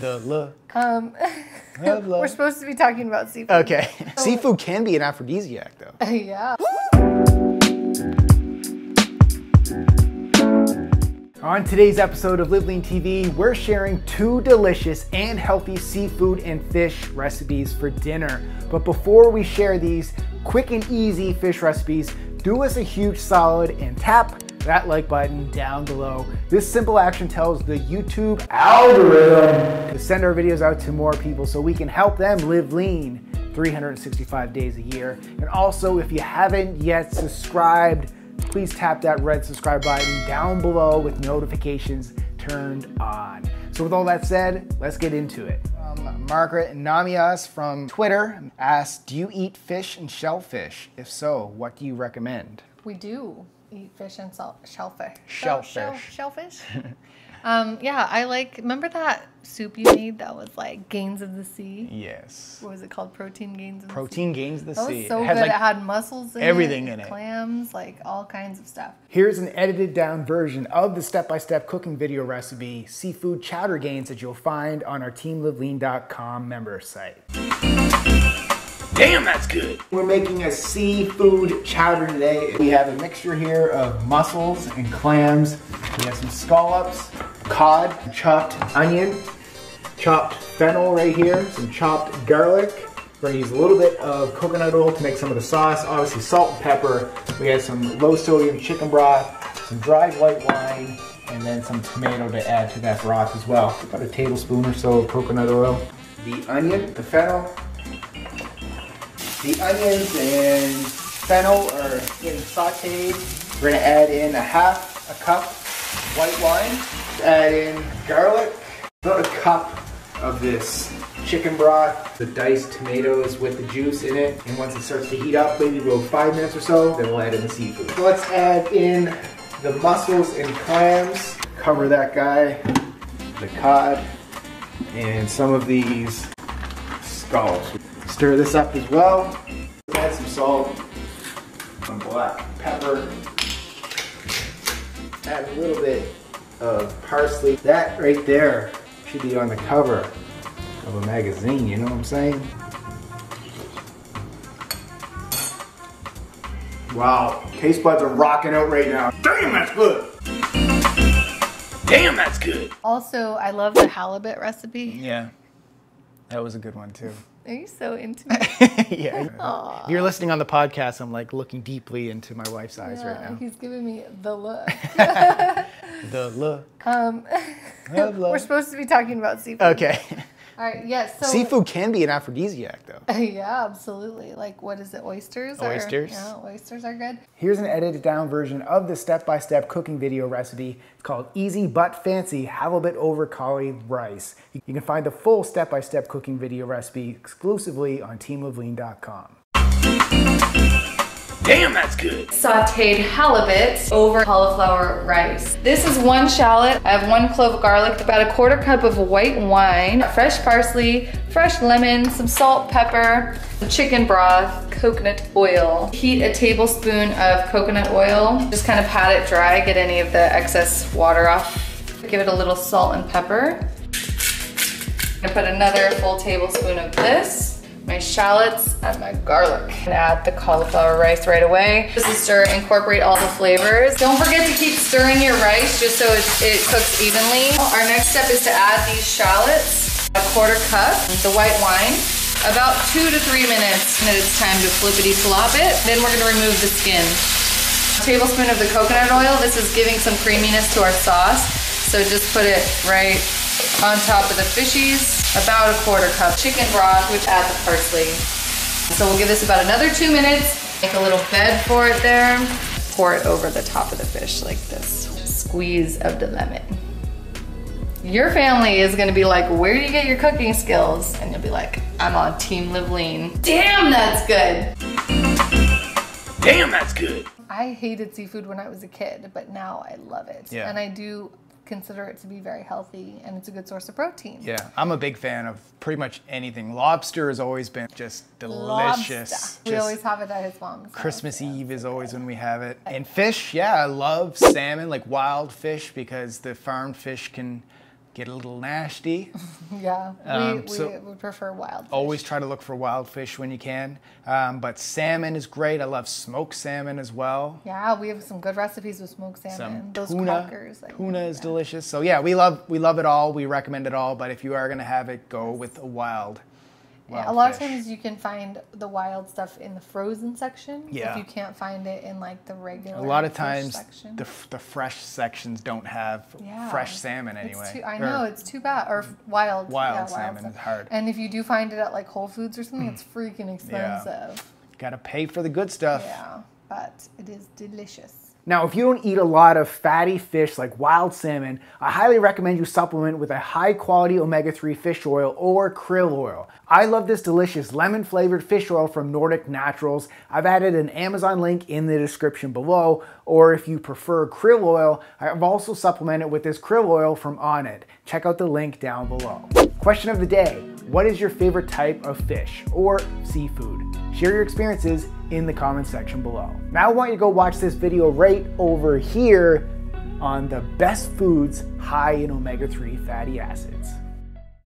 The love. Love, love. We're supposed to be talking about seafood. Okay. Seafood can be an aphrodisiac, though. Yeah. On today's episode of Live Lean TV, we're sharing 2 delicious and healthy seafood and fish recipes for dinner. But before we share these quick and easy fish recipes, do us a huge solid and tap that like button down below. This simple action tells the YouTube algorithm to send our videos out to more people so we can help them live lean 365 days a year. And also, if you haven't yet subscribed, please tap that red subscribe button down below with notifications turned on. So with all that said, let's get into it. Margaret Namias from Twitter asked, do you eat fish and shellfish? If so, what do you recommend? We do eat fish and shellfish. Shellfish. Yeah, I like, remember that soup you made that was like Gains of the Sea? Yes. What was it called? Protein Gains of the Sea? Protein Gains of the Sea. That was so good. It had mussels in it. Everything in it. Clams, like all kinds of stuff. Here's an edited down version of the step-by-step cooking video recipe, Seafood Chowder Gains, that you'll find on our teamlivelean.com member site. Damn, that's good. We're making a seafood chowder today. We have a mixture here of mussels and clams. We have some scallops, cod, chopped onion, chopped fennel right here, some chopped garlic. We're gonna use a little bit of coconut oil to make some of the sauce, obviously salt and pepper. We have some low sodium chicken broth, some dried white wine, and then some tomato to add to that broth as well. About a tablespoon or so of coconut oil. The onion, the fennel, the onions and fennel are getting sauteed. We're gonna add in a half a cup white wine. Add in garlic. About a cup of this chicken broth. The diced tomatoes with the juice in it. And once it starts to heat up, maybe we'll 5 minutes or so, then we'll add in the seafood. So let's add in the mussels and clams. Cover that guy, the cod, and some of these scallops. Stir this up as well. Add some salt, some black pepper. Add a little bit of parsley. That right there should be on the cover of a magazine, you know what I'm saying? Wow, taste buds are rocking out right now. Damn, that's good! Damn, that's good! Also, I love the halibut recipe. Yeah, that was a good one too. Are you so into me? Yeah. Aww. If you're listening on the podcast, I'm like looking deeply into my wife's eyes right now. He's giving me the look. The look. Love, love. We're supposed to be talking about seafood. Okay. All right, yes. Yeah, so seafood can be an aphrodisiac, though. Yeah, absolutely. Like, what is it, oysters? Oysters. Oysters are good. Here's an edited down version of the step-by-step cooking video recipe. It's called Easy But Fancy Halibut Over Cauli Rice. You can find the full step-by-step cooking video recipe exclusively on teamlivelean.com. Damn, that's good. Sauteed halibut over cauliflower rice. This is 1 shallot. I have 1 clove of garlic, about a 1/4 cup of white wine, fresh parsley, fresh lemon, some salt, pepper, some chicken broth, coconut oil. Heat a tablespoon of coconut oil. Just kind of pat it dry, get any of the excess water off. Give it a little salt and pepper. I'm gonna put another full tablespoon of this, my shallots, and my garlic. And add the cauliflower rice right away. Just to stir, incorporate all the flavors. Don't forget to keep stirring your rice just so it cooks evenly. Our next step is to add these shallots, a 1/4 cup, the white wine, about 2 to 3 minutes, and then it's time to flippity flop it. Then we're gonna remove the skin. A tablespoon of the coconut oil. This is giving some creaminess to our sauce. So just put it right on top of the fishies, about a 1/4 cup chicken broth, which add the parsley. So we'll give this about another 2 minutes, make a little bed for it there, pour it over the top of the fish like this. Squeeze of the lemon. Your family is gonna be like, where do you get your cooking skills? And you'll be like, I'm on Team Live Lean. Damn, that's good. Damn, that's good. I hated seafood when I was a kid, but now I love it. Yeah. And I do consider it to be very healthy, and it's a good source of protein. Yeah, I'm a big fan of pretty much anything. Lobster has always been just delicious. Just we always have it at his mom's. Christmas Eve is always when we have it. And fish, yeah, I love salmon, like wild fish, because the farmed fish can get a little nasty. Yeah, we prefer wild fish. Always try to look for wild fish when you can. But salmon is great. I love smoked salmon as well. Yeah, we have some good recipes with smoked salmon. Those crackers. Tuna is delicious. So yeah, we love it all. We recommend it all. But if you are going to have it, go with a wild fish. A lot of times you can find the wild stuff in the frozen section. Yeah. If you can't find it in like the regular section. The fresh sections don't have fresh salmon anyway. It's too bad. Or wild. Wild salmon is hard. And if you do find it at like Whole Foods or something, it's freaking expensive. Yeah. Gotta pay for the good stuff. Yeah, but it is delicious. Now, if you don't eat a lot of fatty fish like wild salmon, I highly recommend you supplement with a high-quality omega-3 fish oil or krill oil. I love this delicious lemon-flavored fish oil from Nordic Naturals. I've added an Amazon link in the description below, or if you prefer krill oil, I've also supplemented with this krill oil from Onnit. Check out the link down below. Question of the day, what is your favorite type of fish or seafood? Share your experiences in the comment section below. Now I want you to go watch this video right over here on the best foods high in omega-3 fatty acids.